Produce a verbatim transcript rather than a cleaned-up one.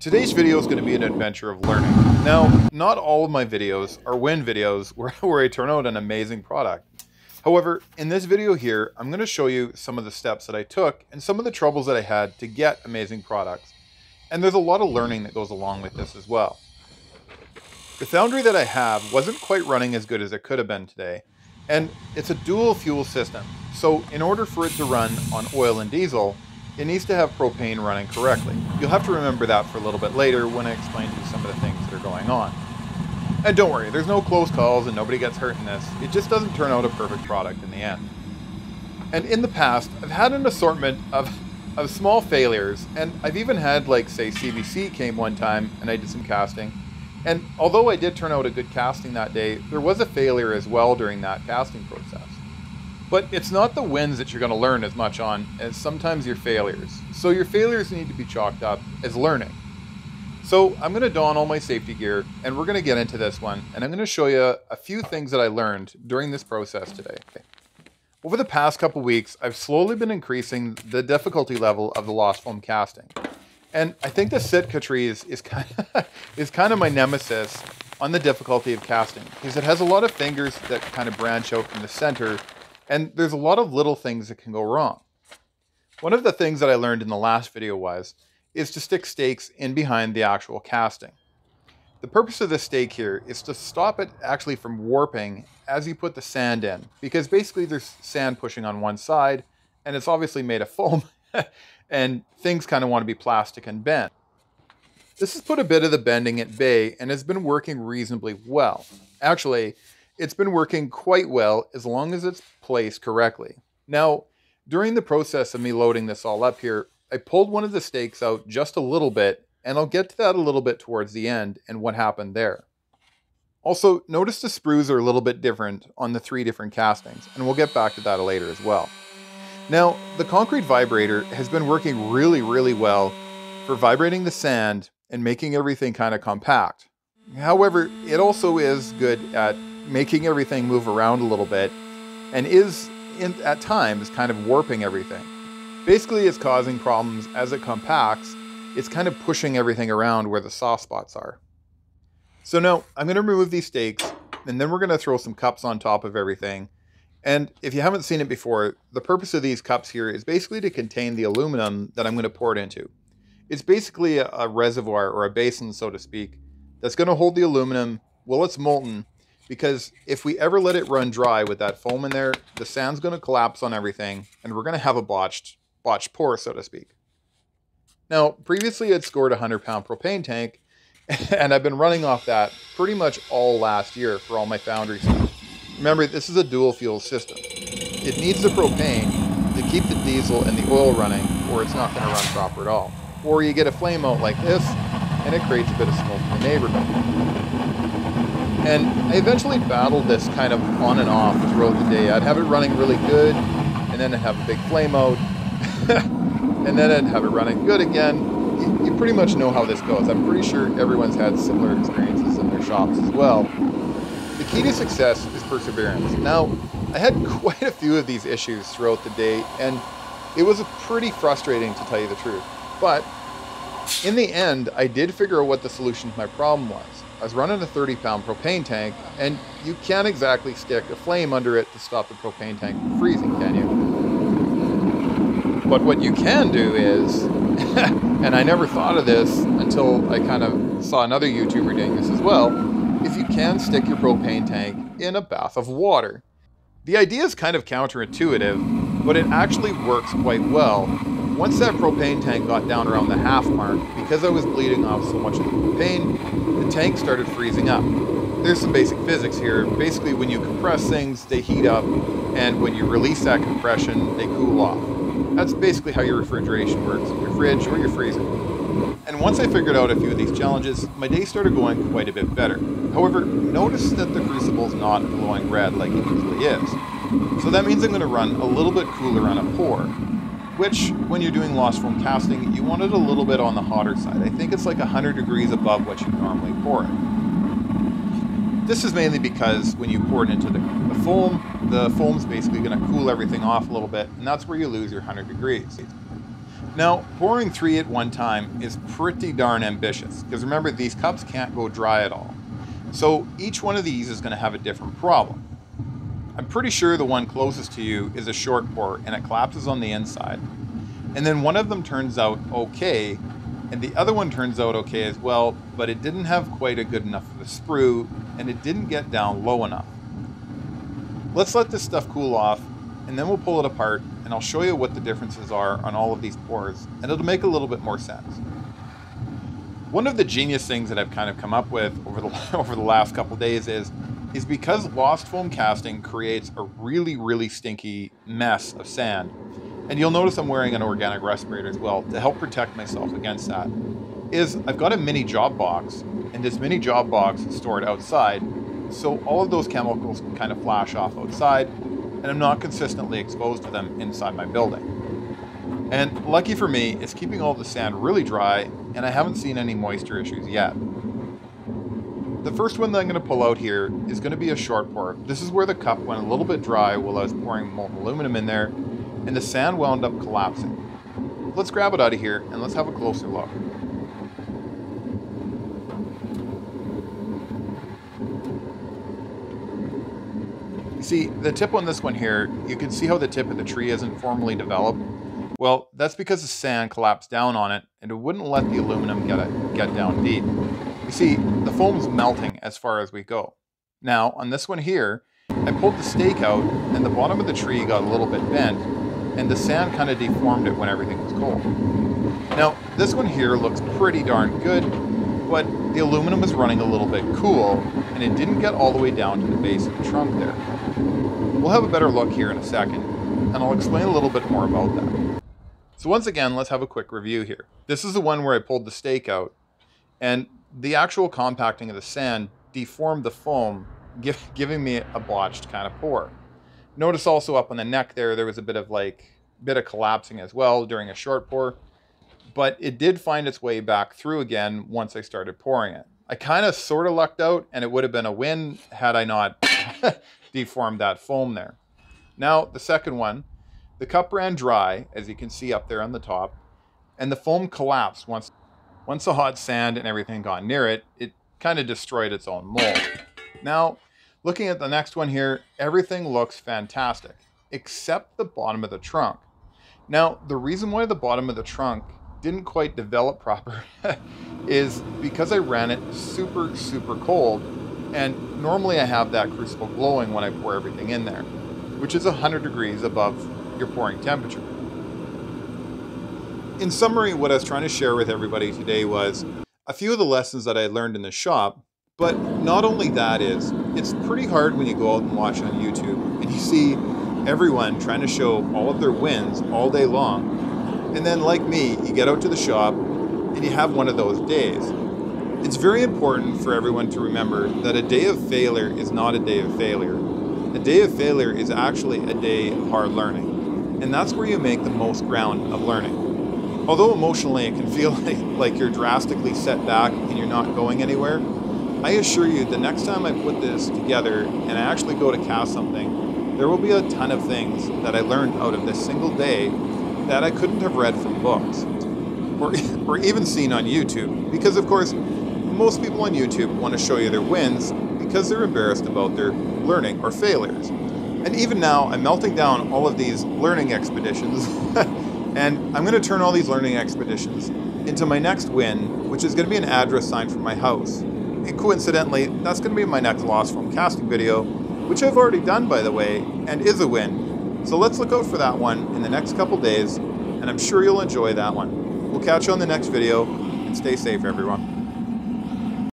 Today's video is going to be an adventure of learning. Now, not all of my videos are win videos where, where I turn out an amazing product. However, in this video here, I'm going to show you some of the steps that I took and some of the troubles that I had to get amazing products. And there's a lot of learning that goes along with this as well. The foundry that I have wasn't quite running as good as it could have been today. And it's a dual fuel system. So in order for it to run on oil and diesel, it needs to have propane running correctly. You'll have to remember that for a little bit later when I explain to you some of the things that are going on. And don't worry, there's no close calls and nobody gets hurt in this. It just doesn't turn out a perfect product in the end. And in the past, I've had an assortment of, of small failures, and I've even had, like, say, C V C came one time and I did some casting. And although I did turn out a good casting that day, there was a failure as well during that casting process. But it's not the wins that you're going to learn as much on as sometimes your failures. So your failures need to be chalked up as learning. So I'm going to don all my safety gear and we're going to get into this one. And I'm going to show you a few things that I learned during this process today. Over the past couple weeks, I've slowly been increasing the difficulty level of the lost foam casting. And I think the Sitka tree is, is, kind of, is kind of my nemesis on the difficulty of casting, because it has a lot of fingers that kind of branch out from the center. And there's a lot of little things that can go wrong. One of the things that I learned in the last video was, is to stick stakes in behind the actual casting. The purpose of this stake here is to stop it actually from warping as you put the sand in, because basically there's sand pushing on one side and it's obviously made of foam and things kind of want to be plastic and bend. This has put a bit of the bending at bay and has been working reasonably well. Actually, it's been working quite well as long as it's placed correctly. Now, during the process of me loading this all up here, I pulled one of the stakes out just a little bit, and I'll get to that a little bit towards the end and what happened there. Also, notice the sprues are a little bit different on the three different castings, and we'll get back to that later as well. Now, the concrete vibrator has been working really, really well for vibrating the sand and making everything kind of compact. However, it also is good at making everything move around a little bit, and is, in, at times, kind of warping everything. Basically, it's causing problems as it compacts. It's kind of pushing everything around where the soft spots are. So now, I'm going to remove these stakes, and then we're going to throw some cups on top of everything. And if you haven't seen it before, the purpose of these cups here is basically to contain the aluminum that I'm going to pour it into. It's basically a, a reservoir, or a basin, so to speak, that's going to hold the aluminum while it's molten, because if we ever let it run dry with that foam in there, the sand's going to collapse on everything and we're going to have a botched, botched pour, so to speak. Now, previously I'd scored a one hundred pound propane tank, and I've been running off that pretty much all last year for all my foundry stuff. Remember, this is a dual fuel system. It needs the propane to keep the diesel and the oil running, or it's not going to run proper at all. Or you get a flame out like this, and it creates a bit of smoke in the neighborhood. And I eventually battled this kind of on and off throughout the day. I'd have it running really good, and then I'd have a big flame out, and then I'd have it running good again. You, you pretty much know how this goes. I'm pretty sure everyone's had similar experiences in their shops as well. The key to success is perseverance. Now, I had quite a few of these issues throughout the day, and it was pretty frustrating, to tell you the truth. But in the end, I did figure out what the solution to my problem was. I was running a thirty pound propane tank, and you can't exactly stick a flame under it to stop the propane tank from freezing, can you? But what you can do is, and I never thought of this until I kind of saw another YouTuber doing this as well, is you can stick your propane tank in a bath of water. The idea is kind of counterintuitive, but it actually works quite well. Once that propane tank got down around the half mark, because I was bleeding off so much of the propane, the tank started freezing up. There's some basic physics here. Basically, when you compress things, they heat up, and when you release that compression, they cool off. That's basically how your refrigeration works, your fridge or your freezer. And once I figured out a few of these challenges, my day started going quite a bit better. However, notice that the crucible's not glowing red like it usually is. So that means I'm going to run a little bit cooler on a pour, which, when you're doing lost foam casting, you want it a little bit on the hotter side. I think it's like one hundred degrees above what you normally pour it. This is mainly because when you pour it into the, the foam, the foam's basically going to cool everything off a little bit, and that's where you lose your one hundred degrees. Now, pouring three at one time is pretty darn ambitious, because remember, these cups can't go dry at all. So each one of these is going to have a different problem. I'm pretty sure the one closest to you is a short pour, and it collapses on the inside. And then one of them turns out okay, and the other one turns out okay as well, but it didn't have quite a good enough of a sprue, and it didn't get down low enough. Let's let this stuff cool off, and then we'll pull it apart, and I'll show you what the differences are on all of these pours, and it'll make a little bit more sense. One of the genius things that I've kind of come up with over the, over the last couple days is, is because lost foam casting creates a really, really stinky mess of sand. And you'll notice I'm wearing an organic respirator as well to help protect myself against that, is I've got a mini job box, and this mini job box is stored outside, so all of those chemicals can kind of flash off outside, and I'm not consistently exposed to them inside my building. And lucky for me, it's keeping all the sand really dry, and I haven't seen any moisture issues yet. The first one that I'm going to pull out here is going to be a short pour. This is where the cup went a little bit dry while I was pouring molten aluminum in there, and the sand wound up collapsing. Let's grab it out of here and let's have a closer look. You see, the tip on this one here, you can see how the tip of the tree isn't formally developed. Well, that's because the sand collapsed down on it and it wouldn't let the aluminum get, it, get down deep. You see, the foam's melting as far as we go. Now, on this one here, I pulled the stake out, and the bottom of the tree got a little bit bent, and the sand kind of deformed it when everything was cold. Now, this one here looks pretty darn good, but the aluminum is running a little bit cool, and it didn't get all the way down to the base of the trunk there. We'll have a better look here in a second, and I'll explain a little bit more about that. So once again, let's have a quick review here. This is the one where I pulled the stake out, and the actual compacting of the sand deformed the foam, Give, giving me a blotched kind of pour. Notice also up on the neck there, there was a bit of like bit of collapsing as well during a short pour, but it did find its way back through again once I started pouring it. I kind of sort of lucked out, and it would have been a win had I not deformed that foam there. Now the second one, the cup ran dry, as you can see up there on the top, and the foam collapsed once, once the hot sand and everything got near it. It kind of destroyed its own mold. Now, looking at the next one here, everything looks fantastic, except the bottom of the trunk. Now, the reason why the bottom of the trunk didn't quite develop proper is because I ran it super, super cold, and normally I have that crucible glowing when I pour everything in there, which is one hundred degrees above your pouring temperature. In summary, what I was trying to share with everybody today was a few of the lessons that I learned in the shop. But not only that is, it's pretty hard when you go out and watch on YouTube and you see everyone trying to show all of their wins all day long. And then like me, you get out to the shop and you have one of those days. It's very important for everyone to remember that a day of failure is not a day of failure. A day of failure is actually a day of hard learning. And that's where you make the most ground of learning. Although emotionally it can feel like you're drastically set back and you're not going anywhere, I assure you, the next time I put this together and I actually go to cast something, there will be a ton of things that I learned out of this single day that I couldn't have read from books or, or even seen on YouTube. Because of course, most people on YouTube want to show you their wins because they're embarrassed about their learning or failures. And even now, I'm melting down all of these learning expeditions and I'm going to turn all these learning expeditions into my next win, which is going to be an address sign from my house. And coincidentally, that's going to be my next lost foam casting video, which I've already done, by the way, and is a win. So let's look out for that one in the next couple days, and I'm sure you'll enjoy that one. We'll catch you on the next video, and stay safe, everyone.